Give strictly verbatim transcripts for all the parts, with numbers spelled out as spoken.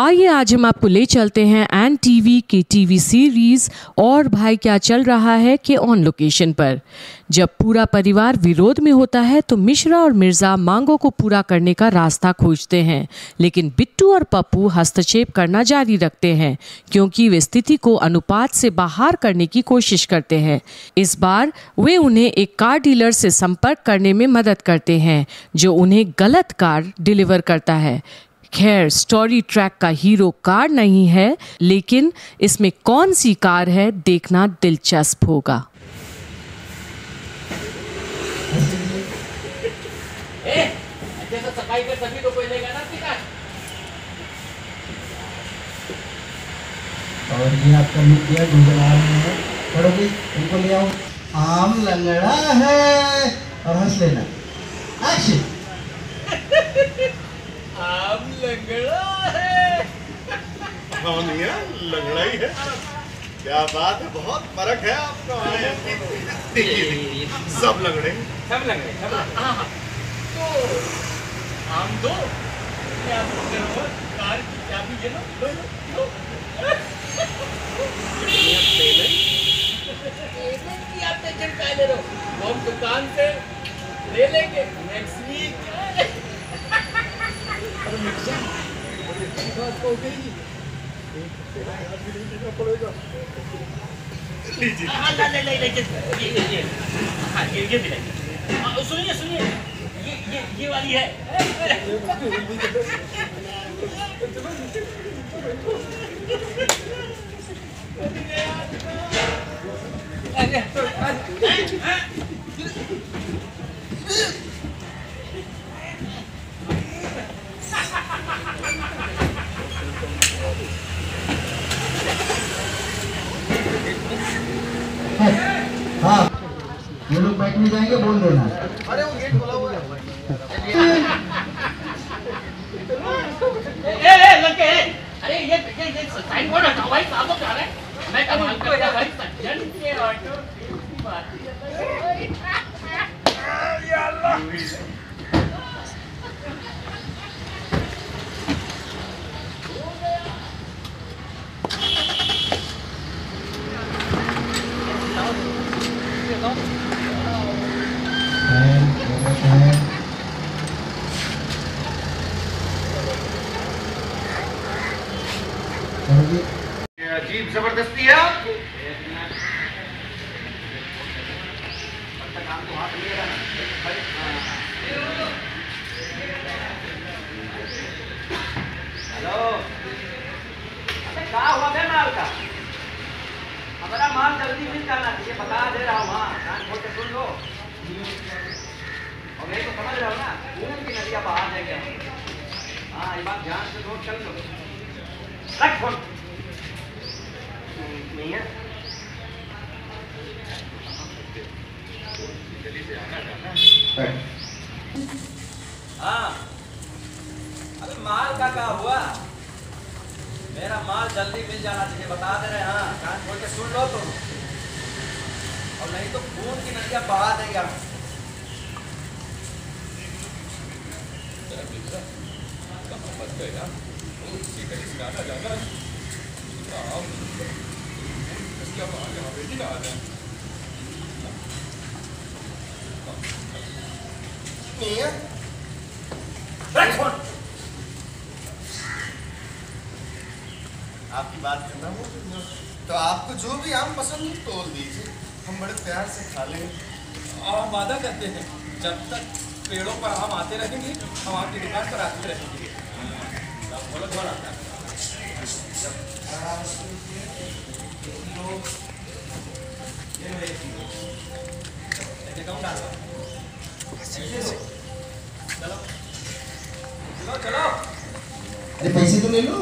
आइए आज हम आपको ले चलते हैं एंड टीवी की टीवी सीरीज और भाई क्या चल रहा है के ऑन लोकेशन पर। जब पूरा परिवार विरोध में होता है तो मिश्रा और मिर्जा मांगों को पूरा करने का रास्ता खोजते हैं, लेकिन बिट्टू और पप्पू हस्तक्षेप करना जारी रखते हैं क्योंकि वे स्थिति को अनुपात से बाहर करने की कोशिश करते हैं। इस बार वे उन्हें एक कार डीलर से संपर्क करने में मदद करते हैं जो उन्हें गलत कार डिलीवर करता है। खैर, स्टोरी ट्रैक का हीरो कार नहीं है, लेकिन इसमें कौन सी कार है देखना दिलचस्प होगा। ए, जैसा सफाई पे तभी तो कोई लेगा ना अपनी कार। और ये आपका मित्र गुंजलाल है, पढ़ो भी इनको ले आओ। आम लंगड़ा है और हंस लेना एक्शन। आम लंगड़ा है। हाँ निया, लंगड़ा ही है। क्या बात है, बहुत फर्क है आपका। देखिए सब लंगड़े सब लंगड़े सब लंगड़े तो आम दो क्या कार की चाबी ये लो लो लो की आप टेंशन काहे ले रहे हो। हम दुकान से ले लेंगे नेक्स्ट वीक। सुनिए सुनिए ये ये ये वाली है। हाँ, ये लोग बैठने जाएंगे बोल देना। अरे वो गेट खोला हुआ है। ए ए लड़के, अरे ये ये ये साइन बोर्ड हटाओ भाई, साहब क्या है? मैं कमाल कर रहा भाई, सज्जन के ऑटो की बात है। या अल्लाह, अजीब जबरदस्ती है आपकी। हेलो, क्या हुआ है माल का? हमारा माल जल्दी मिल जाना चाहिए, बता दे रहा हूँ। हाँ, कान खोल के सुन लो। और मेरे को समझ रहा हो ना, खून की नदियाँ बाहर जाएंगे। हाँ, ये बात ध्यान से नोट कर लो। रख फोन नहीं है। हाँ, अरे माल का क्या हुआ? मेरा माल जल्दी मिल जाना चाहिए, बता दे रहे। हाँ, कान खोल के सुन लो तुम, और नहीं तो खून की नदियाँ बहा देंगे। आपकी बात करना हो तो आपको जो भी आम पसंद हो तोड़ दीजिए, हम बड़े प्यार से खा लेंगे। और हम वादा करते हैं जब तक पेड़ों पर आम आते रहेंगे हम आपकी दुकान पर आते रहेंगे। चलो चलो, अरे पैसे तो ले लो।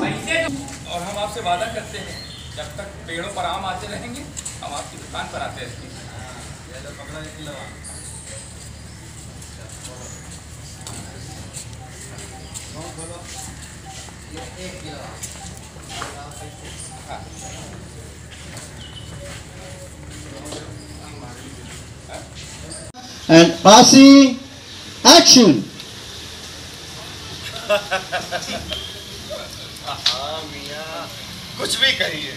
और हम आपसे वादा करते हैं जब तक पेड़ों पर आम आते रहेंगे हम आपकी दुकान पर आते रहेंगे। And passing action. हाँ मियाँ, कुछ भी करिए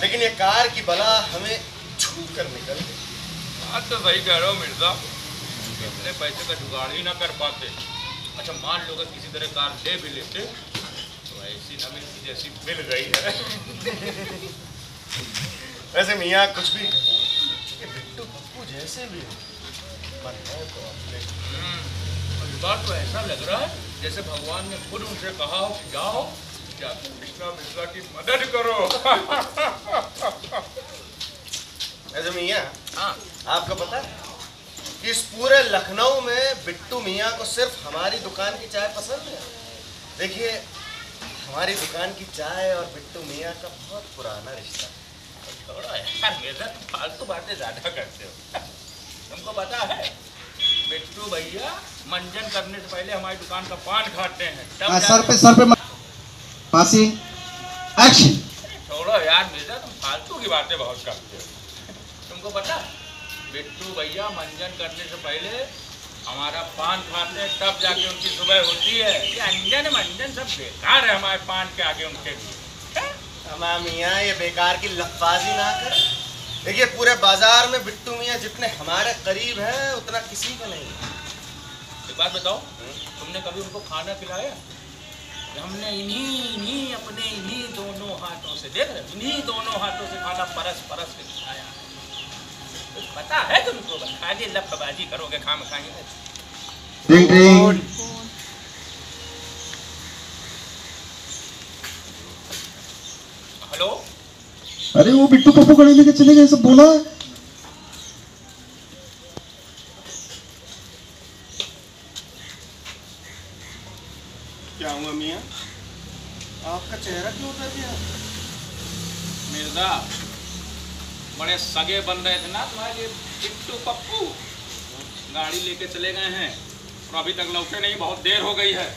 लेकिन ये कार की बला हमें छू कर निकल गई। बात तो सही कह रहे हो मिर्जा, इतने पैसे का जुगाड़ ही ना कर पाते। अच्छा मान लो अगर किसी तरह कार ले भी लेते तो ऐसी ना मिलती जैसी मिल गई है। वैसे मियाँ कुछ भी बिट्टू पप्पू जैसे भी बात तो ऐसा लग रहा है जैसे भगवान ने खुद उनसे कहा हो कि जाओ क्या कृष्णा मिश्रा की मदद करो। ऐसे मियाँ आपको पता है इस पूरे लखनऊ में बिट्टू मियाँ को सिर्फ हमारी दुकान की चाय पसंद है। देखिए हमारी दुकान की चाय और बिट्टू मियाँ का बहुत पुराना रिश्ता है। थोड़ा यार मेरा फालतू बातें ज़्यादा करते हो। तुमको पता है बिट्टू भैया मंजन करने से पहले हमारी दुकान का पान खाते हैं। आ, सर पे सर पे मासी एक्शन। छोड़ो यार मिर्जा, तुम फालतू की बातें बहुत करते हो। तुमको पता बिट्टू भैया मंजन करने से पहले हमारा पान खाते हैं, तब जाके उनकी सुबह होती है। ये अंजन मंजन सब बेकार है हमारे पान के आगे उनके लिए। हमारा मियाँ ये बेकार की लफाजी ना कर। देखिए पूरे बाजार में बिट्टू मियाँ जितने हमारे करीब हैं उतना किसी का नहीं है। एक बात बताओ, तुमने कभी उनको खाना खिलाया? हमने इन्हीं इन्हीं अपने इन्हीं दोनों हाथों से, देख रहे हो, इन्हीं दोनों हाथों से खाना परस परस के खिलाया। तो पता है तुमको, खाली लफबाजी करोगे खाम खाएंगे। हेलो, अरे वो बिट्टू पप्पू गले लेके चले गए, सब बोला है। क्या हुआ मियाँ, आपका चेहरा क्यों उतर गया? मिर्जा बड़े सगे बन रहे थे ना तुम्हारे ये बिट्टू पप्पू, गाड़ी लेके चले गए हैं और अभी तक लौटे नहीं। बहुत देर हो गई है।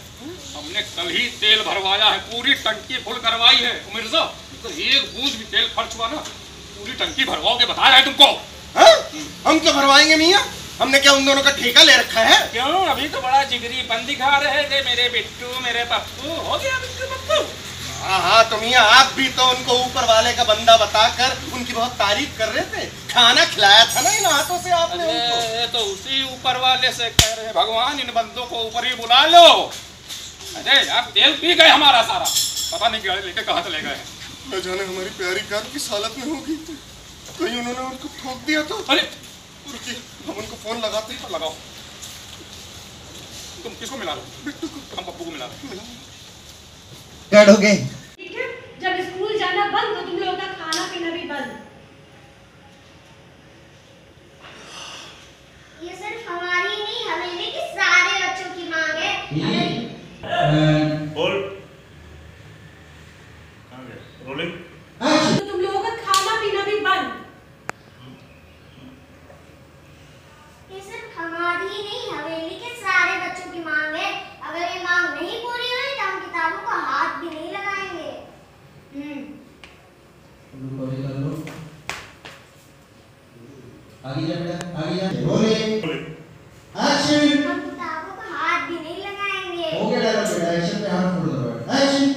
हमने कल ही तेल भरवाया है, पूरी टंकी फुल करवाई है। मिर्जा तो एक बूंद भी तेल खर्च हुआ ना, पूरी टंकी भरवाओगे बता रहा है तुमको। हाँ? हम क्या भरवाएंगे मियाँ, हमने क्या उन दोनों का ठेका ले रखा है? क्यों, अभी तो बड़ा जिगरीपन दिखा रहे थे मेरे बिट्टू मेरे पप्पू। हो गया बिट्टू पप्पू। हाँ हाँ, तो मियाँ आप भी तो उनको ऊपर वाले का बंदा बताकर उनकी बहुत तारीफ कर रहे थे। खाना खिलाया था ना इन हाथों से आपने उनको। तो उसी ऊपर वाले से कह रहे भगवान इन बंदों को ऊपर ही बुला लो। अरे यार तेल पी गए हमारा सारा, पता नहीं गाड़ी लेके कहाँ चले गए। न जाने हमारी प्यारी कार किस हालत में होगी, कहीं उन्होंने उनको ठोक दिया तो। अरे रुकिए, हम उनको फोन लगाते हैं। लगाओ। तुम किसको मिला रहे हो? बिट्टू को। हम पप्पू को मिला रहे हैं। गड़ हो गए। ठीक है, जब स्कूल जाना बंद तो तुम लोगों का खाना पीना भी बंद। ये सिर्फ हमारी नहीं, हमें कि सारे बच्चों की मांग है। आगे जा बेटा, आगे जा। बोले एक्शन। हम किताबों को हाथ भी नहीं लगाएंगे। हो गया डायरेक्ट बेटा, एक्शन पे हाथ छोड़ दो बेटा। एक्शन।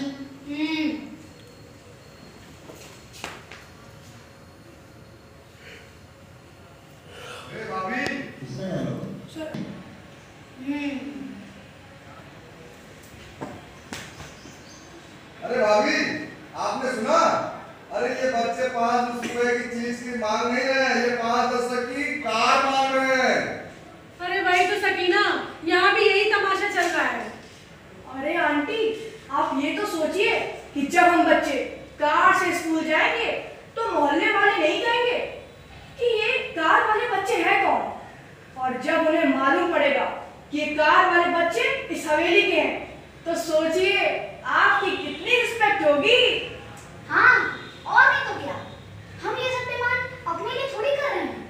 हम्म। ए भाभी किसने हेलो सर। हम्म। अरे भाभी आपने सुना? अरे ये बच्चे पाँच दस रुपए की चीज की मांग नहीं रहे हैं, ये पाँच दस की कार मांग रहे हैं। अरे भाई तो सकीना, यहाँ भी यही तमाशा चल रहा है। अरे आंटी आप ये तो सोचिए कि जब हम बच्चे कार से स्कूल जाएंगे तो मोहल्ले वाले नहीं कहेंगे कि ये कार वाले बच्चे हैं कौन, और जब उन्हें मालूम पड़ेगा कि ये कार वाले बच्चे इस हवेली के हैं तो सोचिए आपकी कितनी रिस्पेक्ट होगी। हाँ और नहीं तो क्या, हम ये सब मान अपने लिए थोड़ी कर रहे हैं,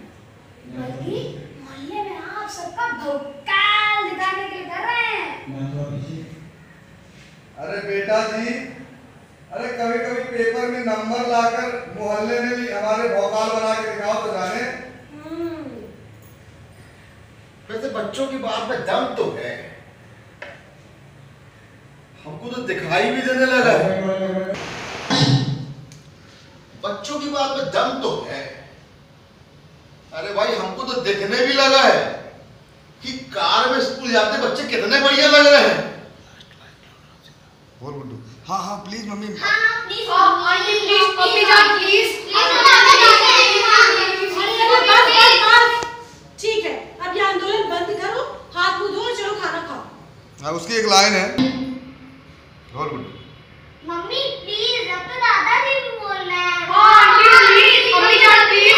बल्कि मोहल्ले में आप सबका भौकाल दिखाने के लिए कर रहे हैं। अरे बेटा जी, अरे कभी कभी पेपर में नंबर लाकर मोहल्ले में भी हमारे भौकाल बना के दिखाओ तो जाने। वैसे बच्चों की बात में दम तो है हमको तो दिखाई भी देने लगा है। बच्चों की बात में दम तो है। अरे भाई हमको तो दिखने भी लगा है कि कार में स्कूल जाते बच्चे कितने बढ़िया लग रहे हैं। बोल गुड्डू। हाँ हाँ प्लीज मम्मी। हाँ प्लीज प्लीज पप्पी जान प्लीज। ठीक है अब ये आंदोलन बंद करो, हाथ मुंह धो, चलो खाना खाओ। हाँ उसकी एक लाइन है। बोल गुड्डू। मम्मी प्लीज अब तो दादा जी भी बोलना है। हाँ प्लीज पप्पी जान प्लीज।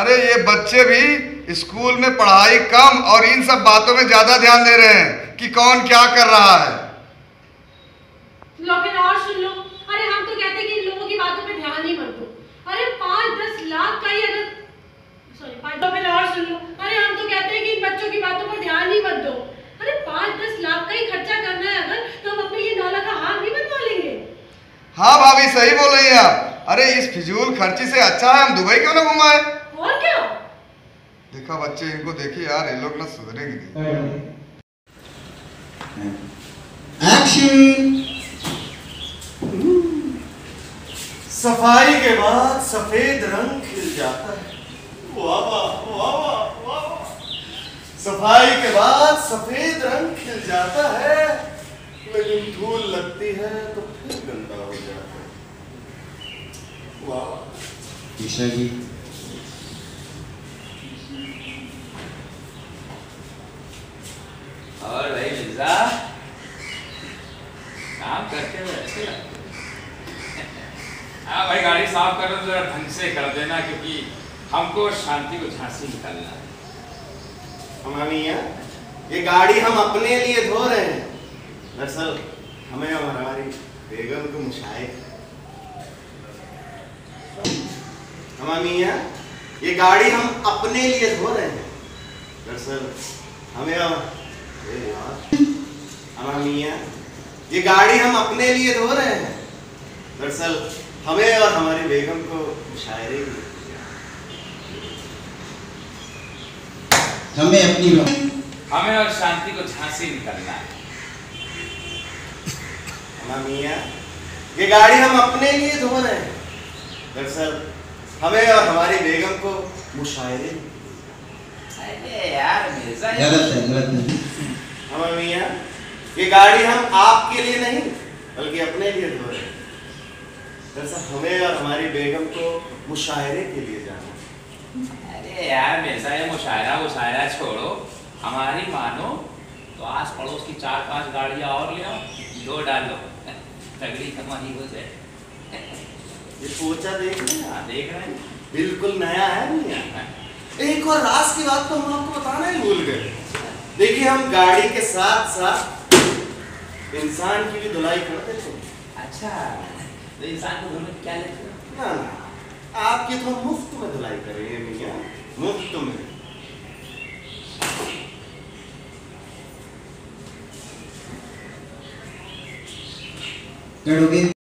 अरे ये बच्चे भी स्कूल में पढ़ाई कम और इन सब बातों में ज्यादा ध्यान दे रहे हैं कि कौन क्या कर रहा है। लो फिर और सुन लो। अरे हम तो कहते हैं कि इन लोगों की बातों पे ध्यान ही मत दो। अरे पाँच दस लाख का ही अगर सॉरी पाँच लो फिर और सुन लो। अरे हम तो कहते हैं कि इन बच्चों की बातों पर ध्यान ही मत दो। अरे पाँच दस लाख का ही खर्चा करना है अगर तो हम अपने ये नाला का हाथ नहीं बनवा लेंगे। हाँ भाभी सही बोल रही है आप। अरे इस फिजूल खर्ची से अच्छा है हम दुबई क्यों ना घुमाए। और क्या देखा बच्चे इनको देखिए यार ये लोग ना सुधरेंगे। एक्शन। सफाई के बाद सफेद रंग खिल जाता है। वाह वाह वाह वाह वाह। सफाई के बाद सफेद रंग खिल जाता है लेकिन धूल लगती है तो फिर गंदा हो जाता है। वाह कृष्णा जी और भाई लिजा काम करते हुए अच्छे लगते। हाँ भाई गाड़ी साफ करना जरा ढंग से कर देना क्योंकि हमको शांति को झांसी निकालना है। हमारी यहाँ ये गाड़ी हम अपने लिए धो रहे हैं। दरअसल हमें और हमारी बेगम को मुशाए। हमारी यहाँ ये गाड़ी हम अपने लिए धो रहे हैं। दरअसल हमें और हमारा मियाँ ये गाड़ी हम अपने लिए धो रहे हैं। दरअसल हमें और हमारी बेगम को शायरी हमें अपनी हमें और शांति को झांसी निकलना है। हमारा मियाँ ये गाड़ी हम अपने लिए धो रहे हैं। दरअसल हमें और हमारी बेगम को मुशायरे। अरे यार मिर्ज़ा गलत है गलत नहीं। हम मियाँ ये गाड़ी हम आपके लिए नहीं बल्कि अपने लिए धो रहे हैं। जैसा हमें और हमारी बेगम को मुशायरे के लिए जाना। अरे यार वैसा ये मुशायरा मुशायरा छोड़ो। हमारी मानो तो आस पड़ोस की चार पांच गाड़ियाँ और ले आओ दो डालो तगड़ी कमाई हो जाए। ये पोचा देख रहे हैं देख रहे हैं बिल्कुल नया है मियाँ। एक और रास की बात तो हम आपको बताना ही भूल गए। देखिए हम गाड़ी के साथ साथ इंसान की भी धुलाई करते थे। अच्छा तो इंसान को धोने क्या लेते हैं? ना ना आपकी तो मुफ्त में धुलाई करेंगे भैया मुफ्त में। करोगे?